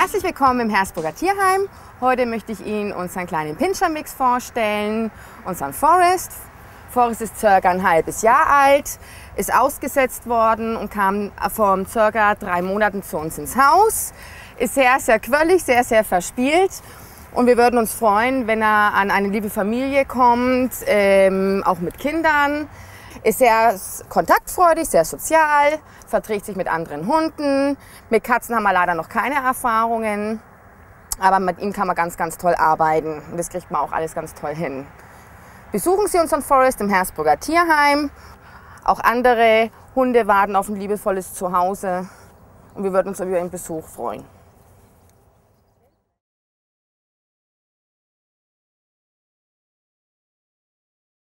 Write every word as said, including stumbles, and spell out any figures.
Herzlich willkommen im Hersbrucker Tierheim. Heute möchte ich Ihnen unseren kleinen Pinscher-Mix vorstellen, unseren Forrest. Forrest ist circa ein halbes Jahr alt, ist ausgesetzt worden und kam vor circa drei Monaten zu uns ins Haus. Ist sehr, sehr quirlig, sehr, sehr verspielt. Und wir würden uns freuen, wenn er an eine liebe Familie kommt, ähm, auch mit Kindern. Ist sehr kontaktfreudig, sehr sozial, verträgt sich mit anderen Hunden. Mit Katzen haben wir leider noch keine Erfahrungen, aber mit ihm kann man ganz, ganz toll arbeiten. Und das kriegt man auch alles ganz toll hin. Besuchen Sie unseren Forrest im Hersbrucker Tierheim. Auch andere Hunde warten auf ein liebevolles Zuhause und wir würden uns über Ihren Besuch freuen.